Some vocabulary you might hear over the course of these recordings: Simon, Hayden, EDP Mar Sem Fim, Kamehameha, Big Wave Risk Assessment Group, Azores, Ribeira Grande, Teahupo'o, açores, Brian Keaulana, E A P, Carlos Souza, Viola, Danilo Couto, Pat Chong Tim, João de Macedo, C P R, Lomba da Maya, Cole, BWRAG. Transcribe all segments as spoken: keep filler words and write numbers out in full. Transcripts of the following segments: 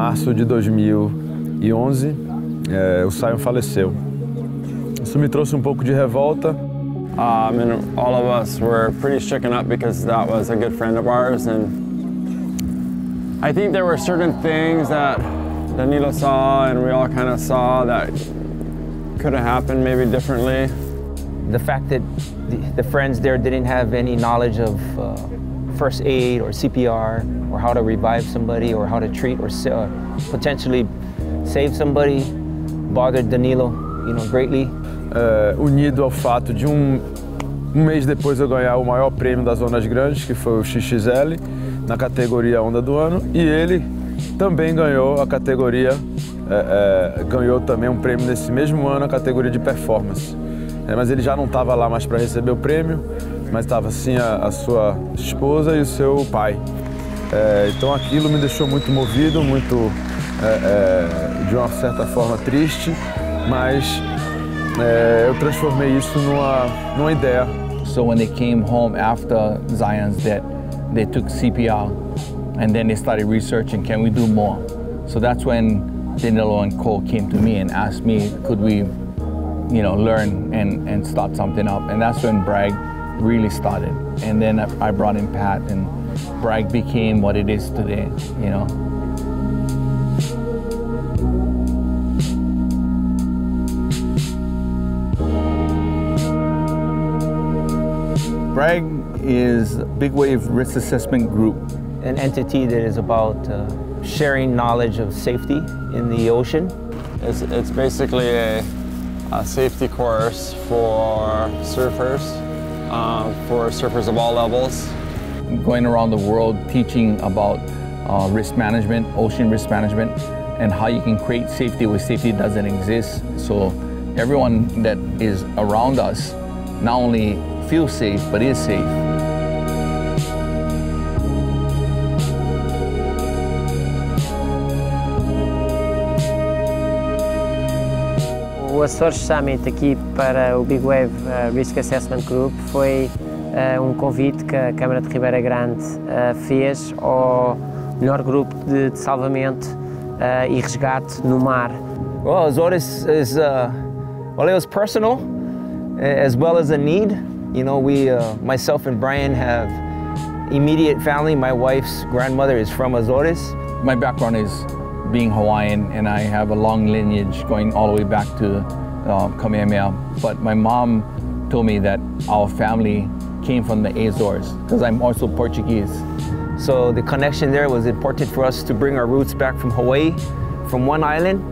março de dois mil e onze, é, o Simon faleceu. Isso me trouxe um pouco de revolta. Um, and all of us were pretty shaken up because that was a good friend of ours, and I think there were certain things that Danilo saw and we all kind of saw that could have happened maybe differently. The fact that the, the friends there didn't have any knowledge of uh, first aid or C P R or how to revive somebody or how to treat or uh, potentially save somebody bothered Danilo, you know, greatly. Uh, unido ao fato de um, um mês depois eu ganhar o maior prêmio das Zonas Grandes, que foi o X X L, na categoria Onda do Ano, e ele também ganhou a categoria, é, é, ganhou também um prêmio nesse mesmo ano, a categoria de Performance. É, mas ele já não estava lá mais para receber o prêmio, mas estava sim a, a sua esposa e o seu pai. É, então aquilo me deixou muito movido, muito, é, é, de uma certa forma, triste, mas... É, eu transformei isso numa, numa ideia. So when they came home after Zion's death, they took C P R and then they started researching, can we do more? So that's when Danilo and Cole came to me and asked me, could we, you know, learn and, and start something up? And that's when BWRAG really started. And then I brought in Pat and BWRAG became what it is today, you know. BWRAG is a big wave risk assessment group. An entity that is about uh, sharing knowledge of safety in the ocean. It's, it's basically a, a safety course for surfers, um, for surfers of all levels. Going around the world teaching about uh, risk management, ocean risk management, and how you can create safety where safety doesn't exist. So everyone that is around us not only feel safe, but is safe. O Azores Summit aqui para o Big Wave Risk Assessment Group foi uh, um convite que a Câmara de Ribeira Grande uh, fez ao melhor grupo de, de salvamento uh, e resgate no mar. Well, Azores is, uh, well, it was personal as well as a need. You know, we, uh, myself and Brian have immediate family. My wife's grandmother is from Azores. My background is being Hawaiian, and I have a long lineage going all the way back to uh, Kamehameha. But my mom told me that our family came from the Azores, because I'm also Portuguese. So the connection there was important for us to bring our roots back from Hawaii, from one island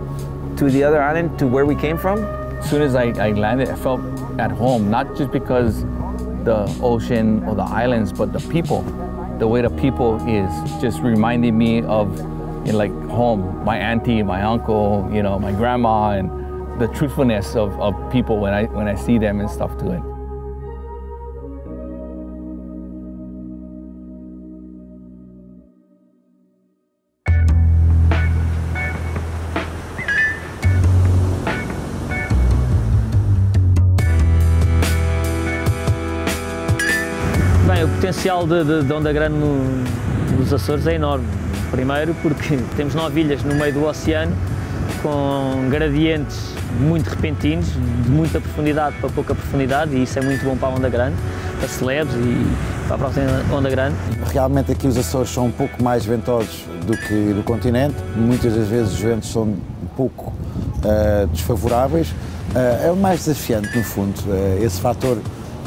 to the other island, to where we came from. As soon as I, I landed, I felt at home, not just because the ocean or the islands, but the people. The way the people is just reminded me of, you know, like home, my auntie, my uncle, you know, my grandma, and the truthfulness of, of people when I, when I see them and stuff to it. O potencial de, de, de onda grande no, nos Açores é enorme. Primeiro porque temos nove ilhas no meio do oceano com gradientes muito repentinos, de muita profundidade para pouca profundidade, e isso é muito bom para a onda grande, para celebres e para a próxima onda grande. Realmente aqui os Açores são um pouco mais ventosos do que do continente. Muitas das vezes os ventos são um pouco uh, desfavoráveis. Uh, é o mais desafiante, no fundo, uh, esse fator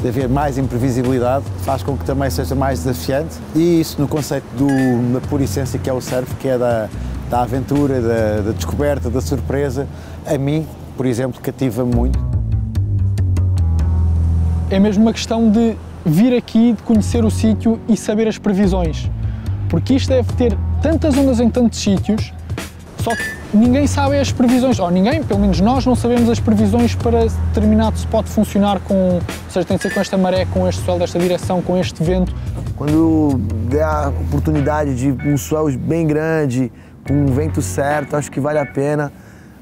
de haver mais imprevisibilidade faz com que também seja mais desafiante, e isso no conceito do, da pura essência que é o surf, que é da, da aventura, da, da descoberta, da surpresa, a mim, por exemplo, cativa-me muito. É mesmo uma questão de vir aqui, de conhecer o sítio e saber as previsões, porque isto deve ter tantas ondas em tantos sítios, só que ninguém sabe as previsões, ou ninguém, pelo menos nós, não sabemos as previsões para determinado spot funcionar com, ou seja, tem de ser com esta maré, com este swell desta direção, com este vento. Quando eu der a oportunidade de um swell bem grande, com um vento certo, acho que vale a pena.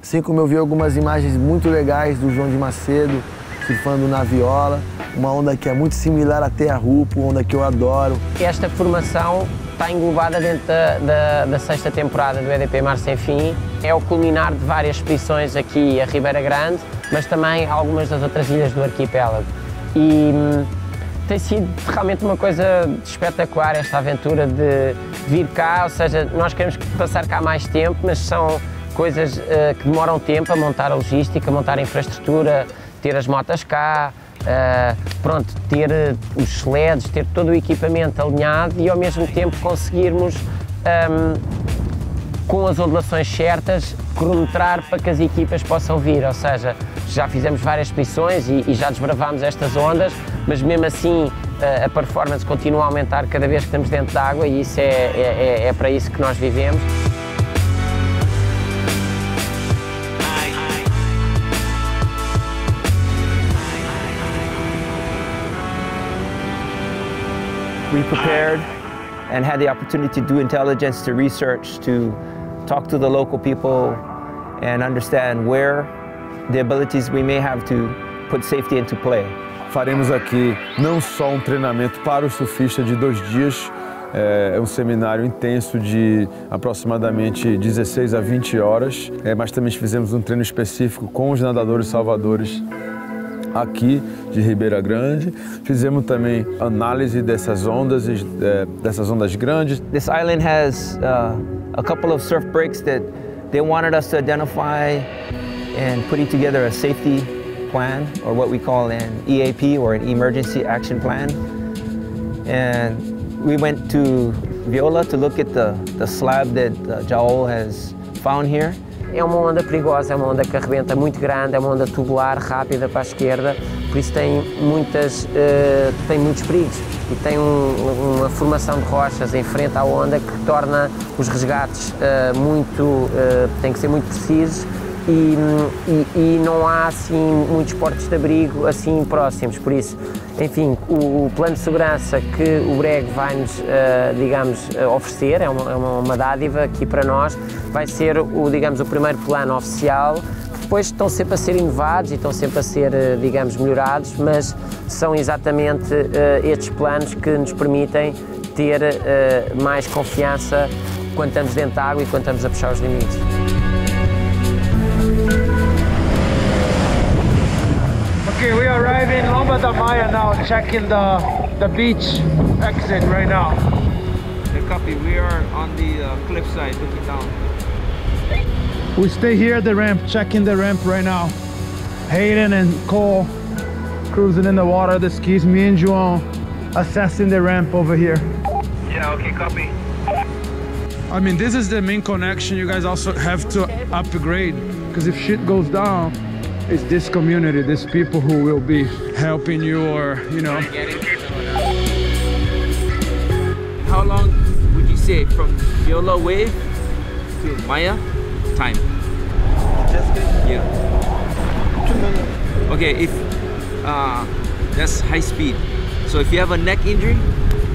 Assim como eu vi algumas imagens muito legais do João de Macedo surfando na Viola, uma onda que é muito similar à Teahupo'o, onda que eu adoro. Esta formação está englobada dentro da, da, da sexta temporada do E D P Mar Sem Fim. É o culminar de várias expedições aqui a Ribeira Grande, mas também algumas das outras ilhas do arquipélago. E hum, tem sido realmente uma coisa espetacular esta aventura de vir cá, ou seja, nós queremos passar cá mais tempo, mas são coisas uh, que demoram tempo a montar a logística, a montar a infraestrutura, ter as motas cá, Uh, pronto, ter os sleds, ter todo o equipamento alinhado e ao mesmo tempo conseguirmos, um, com as ondulações certas, cronometrar para que as equipas possam vir. Ou seja, já fizemos várias expedições e, e já desbravámos estas ondas, mas mesmo assim uh, a performance continua a aumentar cada vez que estamos dentro da água e isso é, é, é para isso que nós vivemos. We prepared and had the opportunity to do intelligence, to research, to talk to the local people and understand where the abilities we may have to put safety into play. Faremos aqui não só um treinamento para o surfista de dois dias, é um seminário intenso de aproximadamente dezesseis a vinte horas, é, mas também fizemos um treino específico com os nadadores salvadores aqui de Ribeira Grande. Fizemos também análise dessas ondas, dessas ondas grandes. This island has uh, a couple of surf breaks that they wanted us to identify and putting together a safety plan, or what we call an E A P, or an emergency action plan. And we went to Viola to look at the, the slab that uh, João has found here. É uma onda perigosa, é uma onda que arrebenta muito grande, é uma onda tubular, rápida para a esquerda, por isso tem, muitas, uh, tem muitos perigos e tem um, uma formação de rochas em frente à onda que torna os resgates uh, muito, uh, tem que ser muito precisos e, e, e não há assim muitos portos de abrigo assim próximos, por isso, enfim, o, o plano de segurança que o BWRAG vai-nos, uh, digamos, uh, oferecer, é uma, é uma dádiva aqui para nós, vai ser, o, digamos, o primeiro plano oficial, que depois estão sempre a ser inovados e estão sempre a ser, uh, digamos, melhorados, mas são exatamente uh, estes planos que nos permitem ter uh, mais confiança quando estamos dentro da água e quando estamos a puxar os limites. Okay, we are arriving in Lomba da Maya now, checking the, the beach exit right now. The copy, we are on the uh, cliffside, looking down. We stay here at the ramp, checking the ramp right now. Hayden and Cole cruising in the water, the skis, me and João assessing the ramp over here. Yeah, okay, copy. I mean, this is the main connection. You guys also have to upgrade, because if shit goes down, it's this community, these people who will be helping you, or, you know. How long would you say from Viola wave to Maya time? Just good. Yeah. Two minutes. Okay, if uh, that's high speed. So if you have a neck injury,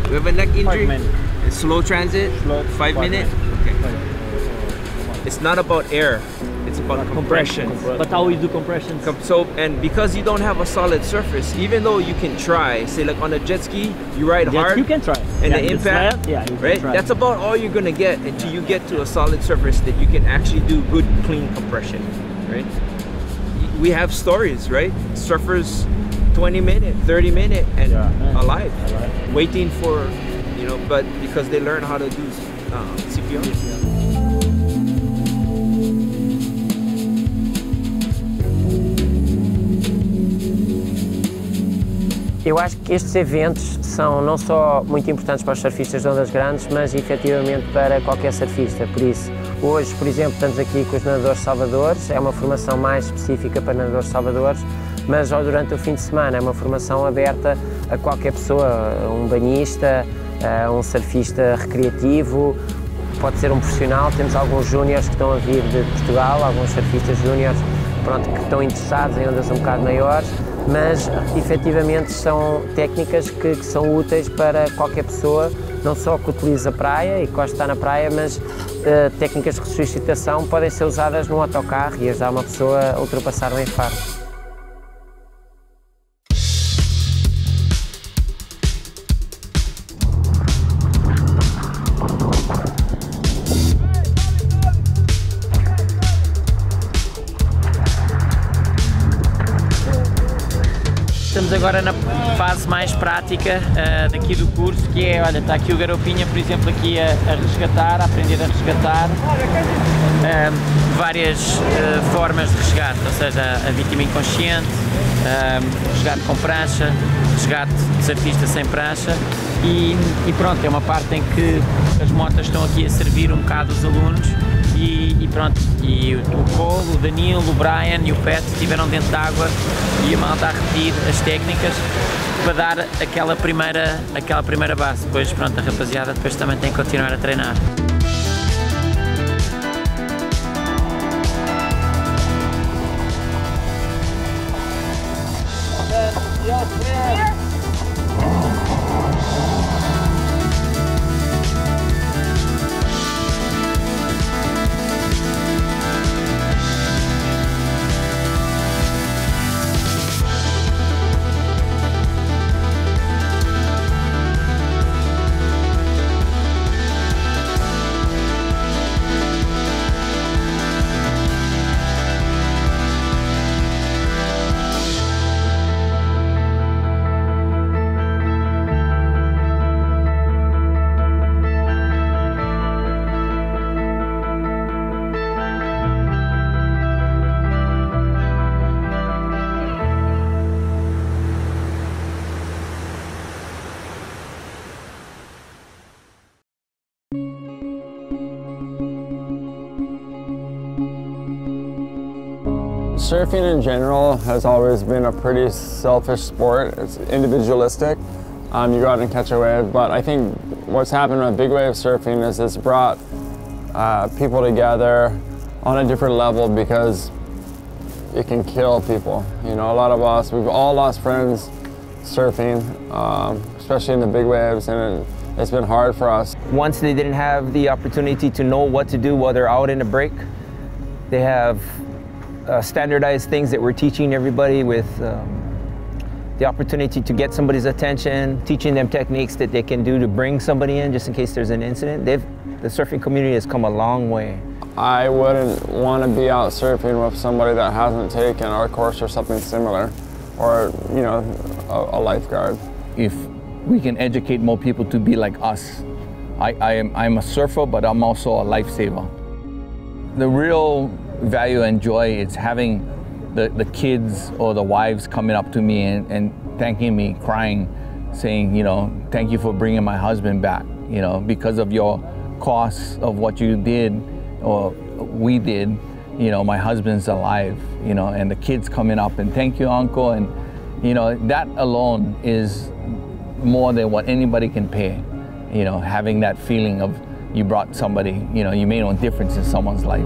you have a neck injury. Five minutes. It's slow transit. Slow. Five, five minutes. Minute. Okay. It's not about air. It's about compression. compression. But how we do compression? So, and because you don't have a solid surface, even though you can try, say like on a jet ski, you ride jet hard. You can try. And yeah, the impact, slab, yeah, you can right? Try. That's about all you're gonna get until you get to a solid surface that you can actually do good, clean compression, right? We have stories, right? Surfers, twenty minute, thirty minute, and yeah. alive, alive, waiting for, you know, but because they learn how to do uh, C P R. Eu acho que estes eventos são não só muito importantes para os surfistas de ondas grandes, mas efetivamente para qualquer surfista. Por isso, hoje, por exemplo, estamos aqui com os nadadores salvadores, é uma formação mais específica para nadadores salvadores, mas já durante o fim de semana é uma formação aberta a qualquer pessoa, um banhista, um surfista recreativo, pode ser um profissional. Temos alguns júniores que estão a vir de Portugal, alguns surfistas júniores, pronto, que estão interessados em ondas um bocado maiores, mas efetivamente são técnicas que, que são úteis para qualquer pessoa, não só que utiliza a praia e que gosta de estar na praia, mas uh, técnicas de ressuscitação podem ser usadas num autocarro e ajudar uma pessoa a ultrapassar um infarto. estamos agora na fase mais prática uh, daqui do curso, que é, olha, está aqui o Garopinha, por exemplo, aqui a, a resgatar, a aprender a resgatar uh, várias uh, formas de resgate, ou seja, a, a vítima inconsciente, uh, resgate com prancha, resgate de surfista sem prancha e, e pronto, é uma parte em que as motas estão aqui a servir um bocado os alunos. E, e pronto, e o Cole, o Danilo, o Brian e o Pat estiveram dentro d'água e a malta a repetir as técnicas para dar aquela primeira, aquela primeira base. Depois, pronto, a rapaziada depois também tem que continuar a treinar. Surfing in general has always been a pretty selfish sport. It's individualistic. Um, you go out and catch a wave, but I think what's happened with big wave surfing is it's brought uh, people together on a different level because it can kill people. You know, a lot of us, we've all lost friends surfing, um, especially in the big waves, and it's been hard for us. Once they didn't have the opportunity to know what to do while they're out in a break, they have Uh, standardized things that we're teaching everybody with um, the opportunity to get somebody's attention, teaching them techniques that they can do to bring somebody in just in case there's an incident. They've, the surfing community has come a long way. I wouldn't want to be out surfing with somebody that hasn't taken our course or something similar, or, you know, a, a lifeguard. If we can educate more people to be like us, I, I am, I'm a surfer, but I'm also a lifesaver. The real value and joy is having the, the kids or the wives coming up to me and, and thanking me, crying, saying, you know, thank you for bringing my husband back, you know, because of your cost of what you did or we did, you know, my husband's alive, you know, and the kids coming up and thank you, uncle, and, you know, that alone is more than what anybody can pay, you know, having that feeling of you brought somebody, you know, you made a difference in someone's life.